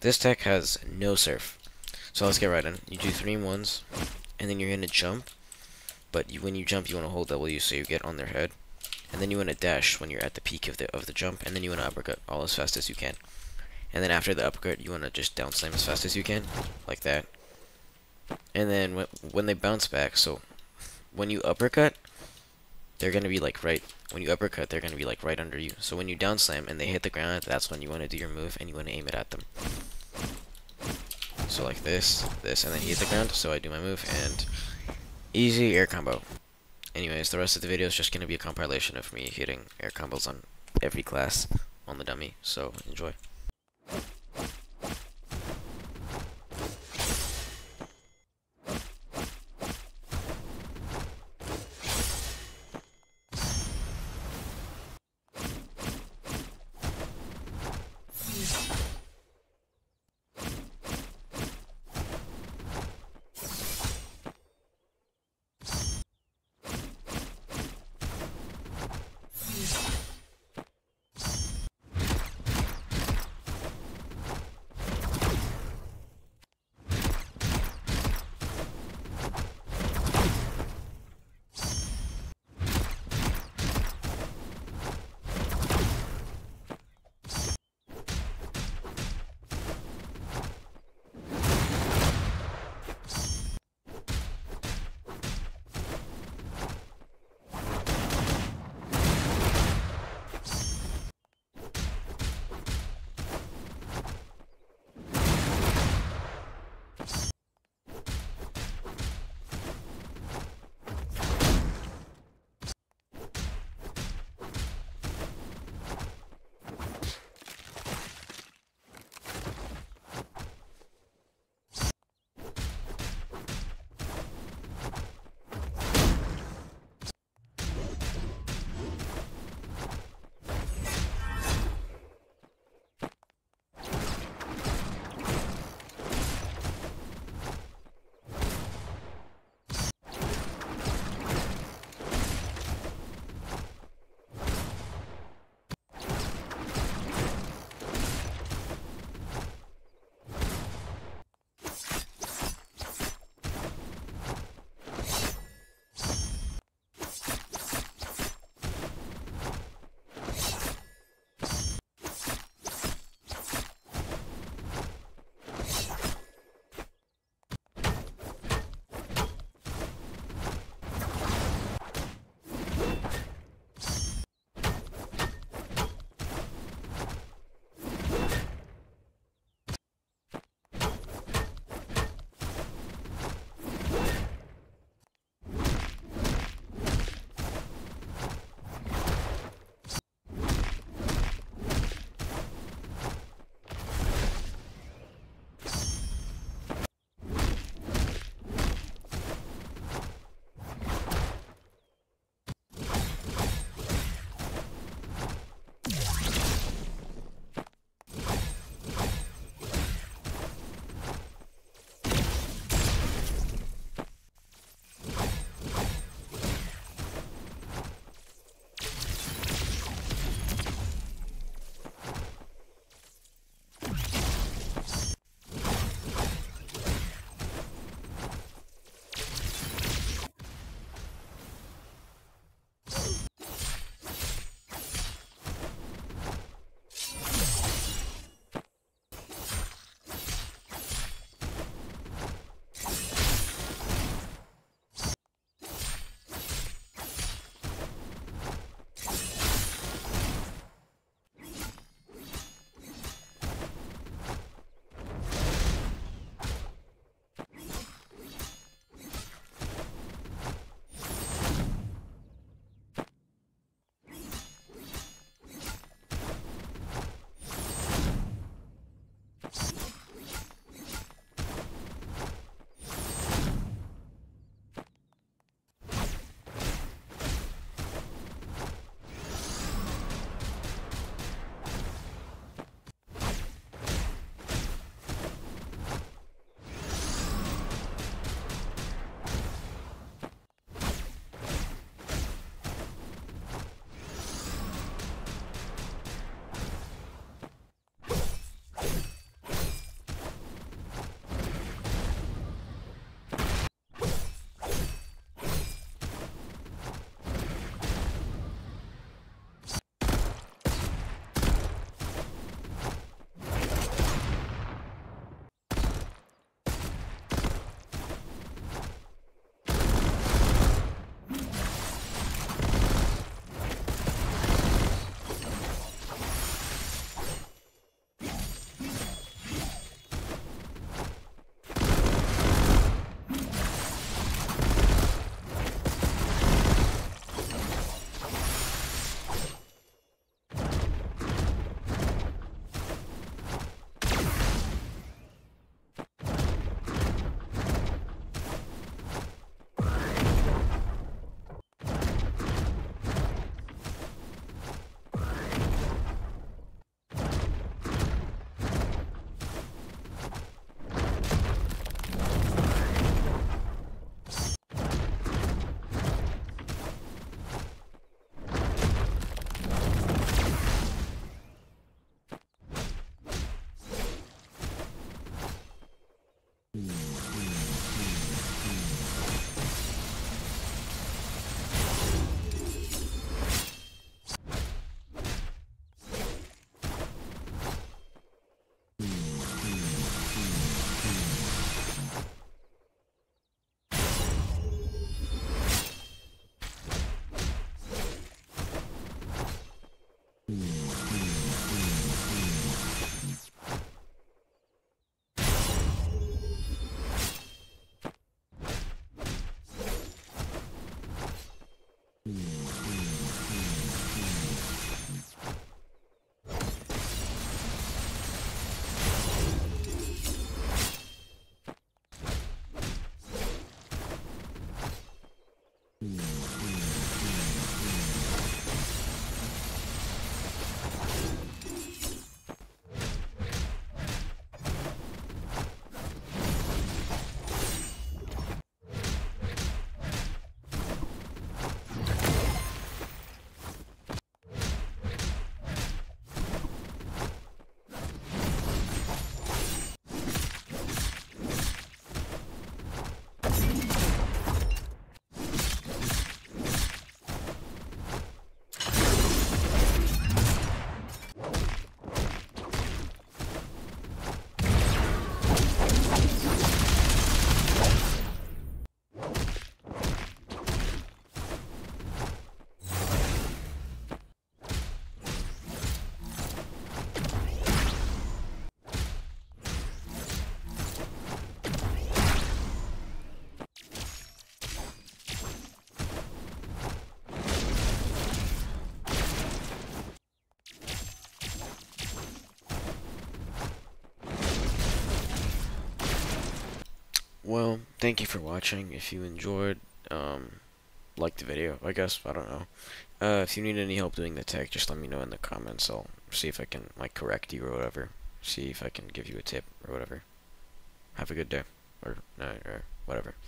This deck has no surf. So let's get right in. You do 3 ones, and then you're going to jump. But when you jump, you want to hold W so you get on their head. And then you want to dash when you're at the peak of the jump. And then you want to uppercut all as fast as you can. And then after the uppercut, you want to just down slam as fast as you can. Like that. And then when they bounce back, so when you uppercut, they're going to be like right. When you uppercut, they're going to be like right under you. So when you down slam and they hit the ground, that's when you want to do your move and you want to aim it at them. So like this, and then he hit the ground. So I do my move and easy air combo. Anyways, the rest of the video is just going to be a compilation of me hitting air combos on every class on the dummy. So enjoy. well, thank you for watching. If you enjoyed, like the video, I guess, I don't know. If you need any help doing the tech, just let me know in the comments. I'll see if I can, like, correct you or whatever. See if I can give you a tip or whatever. Have a good day, or night, or whatever.